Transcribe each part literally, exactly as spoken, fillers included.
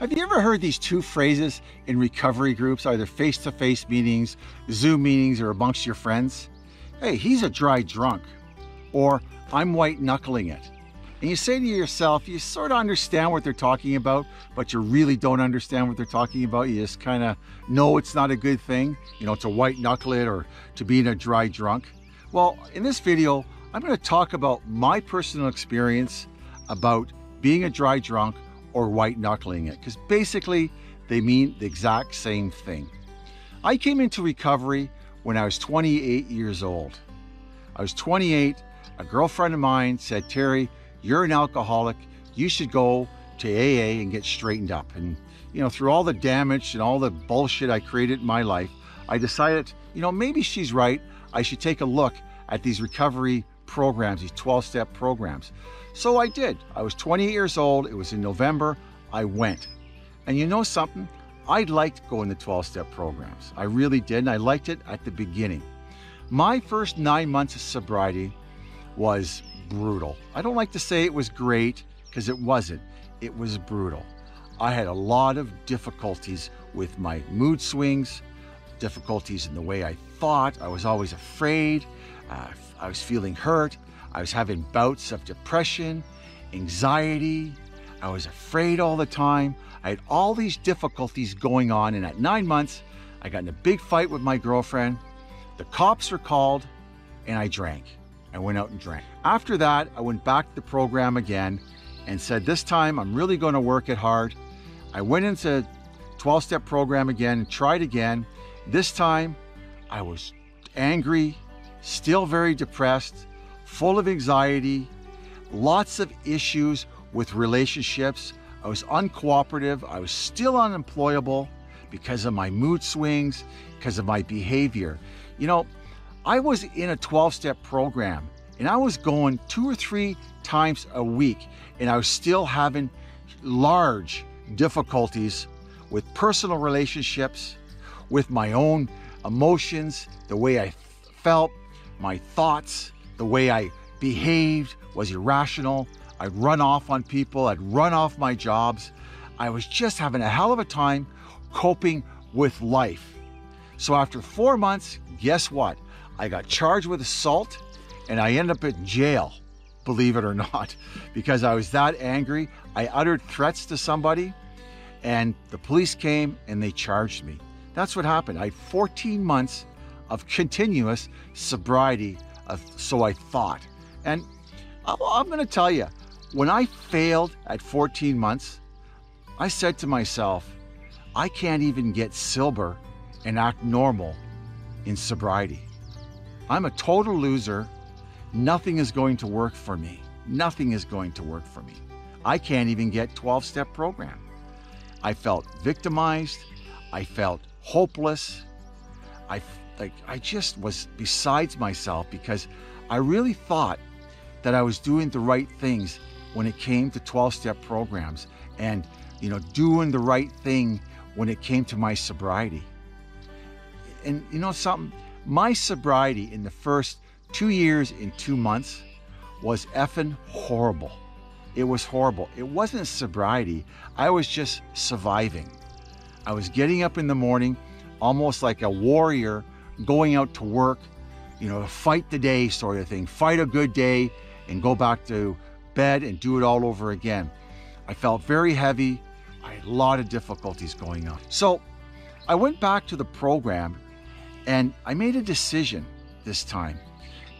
Have you ever heard these two phrases in recovery groups, either face-to-face meetings, Zoom meetings, or amongst your friends? Hey, he's a dry drunk, or I'm white-knuckling it. And you say to yourself, you sort of understand what they're talking about, but you really don't understand what they're talking about. You just kind of know it's not a good thing, you know, to white-knuckle it or to be in a dry drunk. Well, in this video, I'm going to talk about my personal experience about being a dry drunk or white-knuckling it, because basically they mean the exact same thing. I came into recovery when I was twenty-eight years old. I was twenty-eight, a girlfriend of mine said, "Terry, you're an alcoholic, you should go to A A and get straightened up." And you know, through all the damage and all the bullshit I created in my life, I decided, you know, maybe she's right. I should take a look at these recovery programs, these twelve-step programs. So I did. I was twenty-eight years old. It was in November. I went. And you know something? I liked going to twelve-step programs. I really did, and I liked it at the beginning. My first nine months of sobriety was brutal. I don't like to say it was great, because it wasn't. It was brutal. I had a lot of difficulties with my mood swings, difficulties in the way I thought. I was always afraid. Uh, I was feeling hurt. I was having bouts of depression, anxiety. I was afraid all the time. I had all these difficulties going on, and at nine months, I got in a big fight with my girlfriend. The cops were called, and I drank. I went out and drank. After that, I went back to the program again and said, this time I'm really going to work it hard. I went into twelve-step program again, tried again. This time I was angry, still very depressed, full of anxiety, lots of issues with relationships. I was uncooperative. I was still unemployable because of my mood swings, because of my behavior. You know, I was in a twelve-step program, and I was going two or three times a week, and I was still having large difficulties with personal relationships, with my own emotions, the way I felt, my thoughts, the way I behaved was irrational. I'd run off on people, I'd run off my jobs. I was just having a hell of a time coping with life. So after four months, guess what? I got charged with assault, and I ended up in jail, believe it or not, because I was that angry. I uttered threats to somebody, and the police came and they charged me. That's what happened. I had fourteen months of continuous sobriety, of, so I thought. And I'm gonna tell you, when I failed at fourteen months, I said to myself, I can't even get sober and act normal in sobriety. I'm a total loser. Nothing is going to work for me. Nothing is going to work for me. I can't even get twelve-step program. I felt victimized. I felt hopeless. I like I just was besides myself, because I really thought that I was doing the right things when it came to twelve-step programs, and you know, doing the right thing when it came to my sobriety. And you know something? My sobriety in the first two years and two months was effing horrible. It was horrible. It wasn't sobriety. I was just surviving. I was getting up in the morning almost like a warrior, going out to work, you know, fight the day sort of thing, fight a good day and go back to bed and do it all over again. I felt very heavy. I had a lot of difficulties going on. So I went back to the program, and I made a decision this time.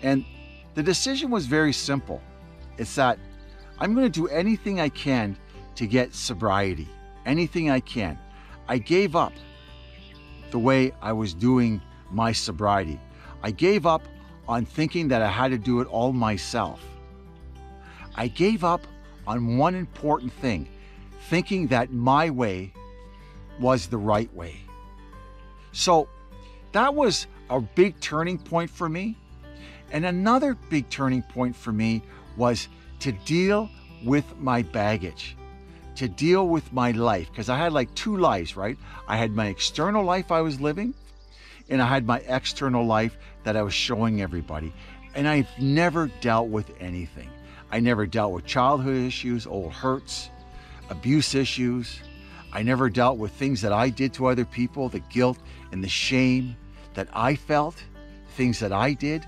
And the decision was very simple. It's that I'm going to do anything I can to get sobriety, anything I can. I gave up the way I was doing my sobriety. I gave up on thinking that I had to do it all myself. I gave up on one important thing, thinking that my way was the right way. So that was a big turning point for me. And another big turning point for me was to deal with my baggage, to deal with my life, because I had like two lives, right? I had my external life I was living, and I had my external life that I was showing everybody. And I've never dealt with anything. I never dealt with childhood issues, old hurts, abuse issues. I never dealt with things that I did to other people, the guilt and the shame that I felt, things that I did.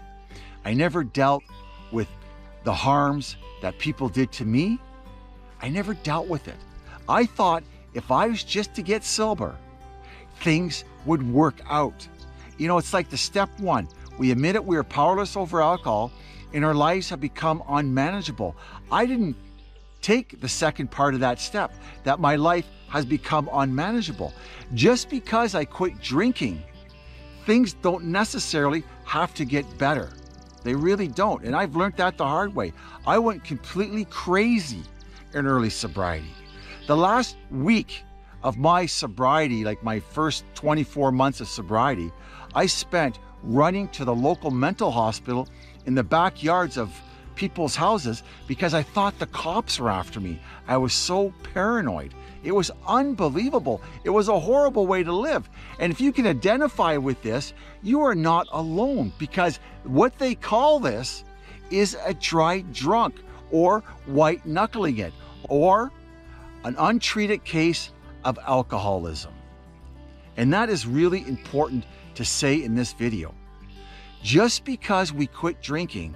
I never dealt with the harms that people did to me. I never dealt with it. I thought if I was just to get sober, things would work out. You know, it's like the step one. We admit it, we are powerless over alcohol and our lives have become unmanageable. I didn't take the second part of that step, that my life has become unmanageable. Just because I quit drinking, things don't necessarily have to get better. They really don't. And I've learned that the hard way. I went completely crazy in early sobriety. The last week of my sobriety, like my first twenty-four months of sobriety, I spent running to the local mental hospital in the backyards of people's houses because I thought the cops were after me. I was so paranoid. It was unbelievable. It was a horrible way to live. And if you can identify with this, you are not alone, because what they call this is a dry drunk or white knuckling it or an untreated case of alcoholism. And that is really important to say in this video. Just because we quit drinking,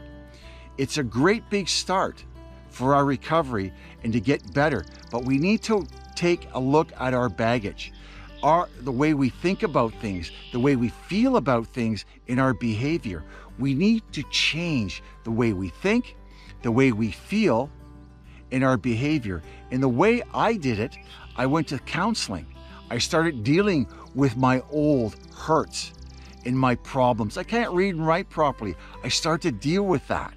it's a great big start for our recovery and to get better, but we need to take a look at our baggage, our, the way we think about things, the way we feel about things, in our behavior. We need to change the way we think, the way we feel, in our behavior. And the way I did it, I went to counseling. I started dealing with my old hurts and my problems. I can't read and write properly. I started to deal with that.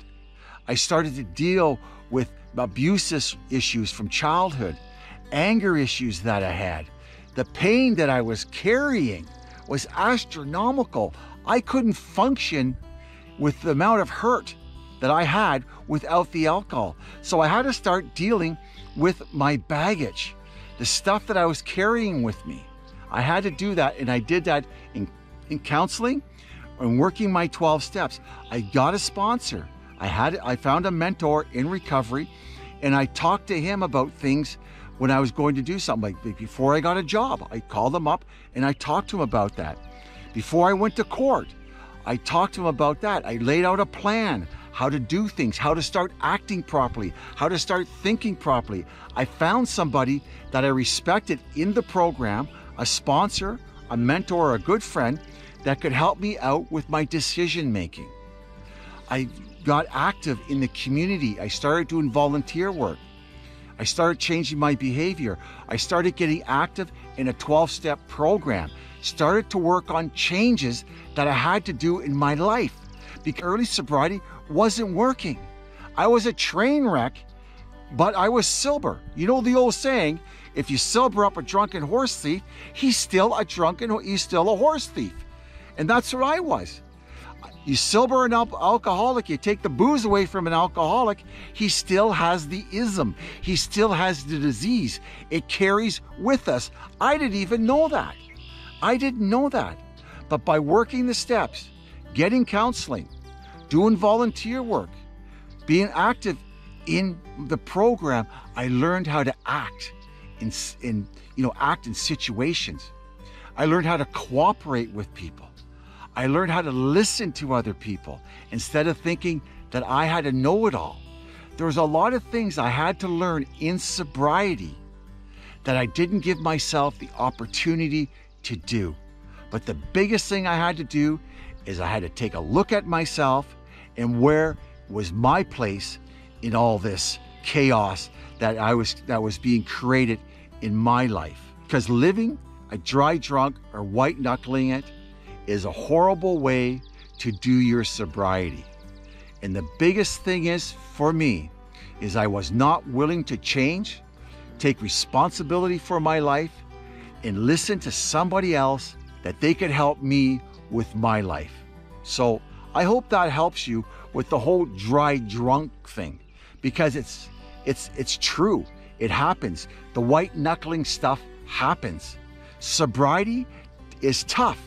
I started to deal with abuse issues from childhood, anger issues that I had. The pain that I was carrying was astronomical. I couldn't function with the amount of hurt that I had without the alcohol. So I had to start dealing with my baggage, the stuff that I was carrying with me. I had to do that, and I did that in, in counseling and working my twelve steps. I got a sponsor. I had, I found a mentor in recovery, and I talked to him about things when I was going to do something. Like before I got a job, I called him up and I talked to him about that. Before I went to court, I talked to him about that. I laid out a plan, how to do things, how to start acting properly, how to start thinking properly. I found somebody that I respected in the program, a sponsor, a mentor, a good friend that could help me out with my decision making. I got active in the community. I started doing volunteer work. I started changing my behavior. I started getting active in a twelve-step program, started to work on changes that I had to do in my life because early sobriety wasn't working. I was a train wreck, but I was sober. You know the old saying, if you sober up a drunken horse thief, he's still a drunken, he's still a horse thief. And that's what I was. You sober an alcoholic, you take the booze away from an alcoholic, he still has the ism. He still has the disease. It carries with us. I didn't even know that. I didn't know that. But by working the steps, getting counseling, doing volunteer work, being active in the program, I learned how to act in, in you know, act in situations. I learned how to cooperate with people. I learned how to listen to other people instead of thinking that I had to know it all. There was a lot of things I had to learn in sobriety that I didn't give myself the opportunity to do. But the biggest thing I had to do is I had to take a look at myself and where was my place in all this chaos that I was, that was being created in my life. Because living a dry drunk or white knuckling it is a horrible way to do your sobriety. And the biggest thing is for me is I was not willing to change, take responsibility for my life, and listen to somebody else that they could help me with my life. So I hope that helps you with the whole dry drunk thing, because it's it's it's true. It happens. The white knuckling stuff happens. Sobriety is tough.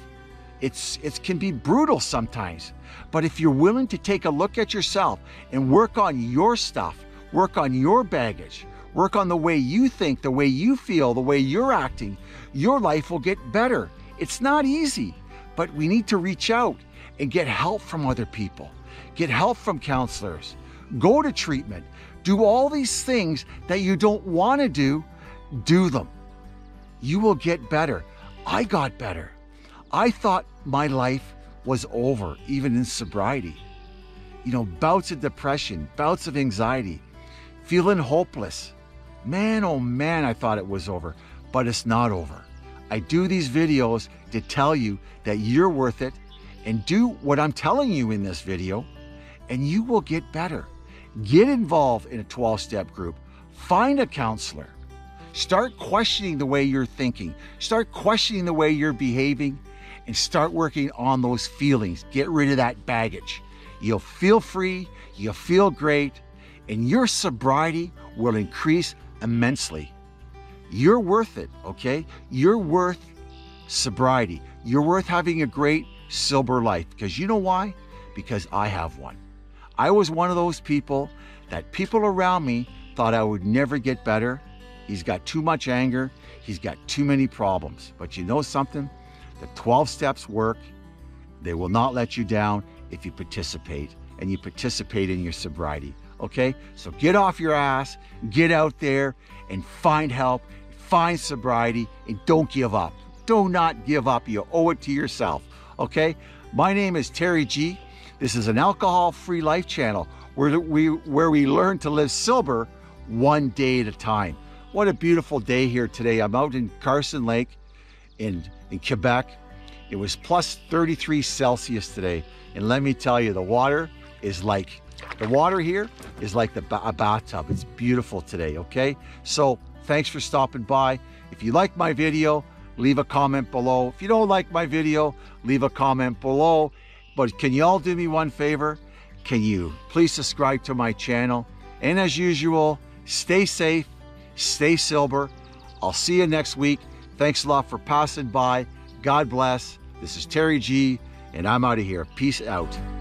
It's, it can be brutal sometimes, but if you're willing to take a look at yourself and work on your stuff, work on your baggage, Work on the way you think, the way you feel, the way you're acting. Your life will get better. It's not easy, but we need to reach out and get help from other people. Get help from counselors. Go to treatment. Do all these things that you don't want to do. Do them. You will get better. I got better. I thought my life was over, even in sobriety. You know, bouts of depression, bouts of anxiety, feeling hopeless. Man, oh man, I thought it was over, but it's not over. I do these videos to tell you that you're worth it, and do what I'm telling you in this video, and you will get better. Get involved in a twelve-step group. Find a counselor. Start questioning the way you're thinking. Start questioning the way you're behaving, and start working on those feelings. Get rid of that baggage. You'll feel free, you'll feel great, and your sobriety will increase immensely. You're worth it, okay? You're worth sobriety. You're worth having a great sober life, because you know why? Because I have one. I was one of those people that people around me thought I would never get better. He's got too much anger, he's got too many problems. But you know something? The twelve steps work. They will not let you down if you participate, and you participate in your sobriety, okay? So get off your ass, get out there and find help, find sobriety, and don't give up. Do not give up, you owe it to yourself, okay? My name is Terry G. This is an Alcohol Free Life channel where we, where we learn to live sober one day at a time. What a beautiful day here today. I'm out in Carson Lake in, in Quebec. It was plus thirty-three Celsius today. And let me tell you, the water is like, the water here is like the ba- a bathtub. It's beautiful today, okay? So thanks for stopping by. If you like my video, leave a comment below. If you don't like my video, leave a comment below. But can you all do me one favor? Can you please subscribe to my channel? And as usual, stay safe, stay sober. I'll see you next week. Thanks a lot for passing by. God bless. This is Terry G. And I'm out of here. Peace out.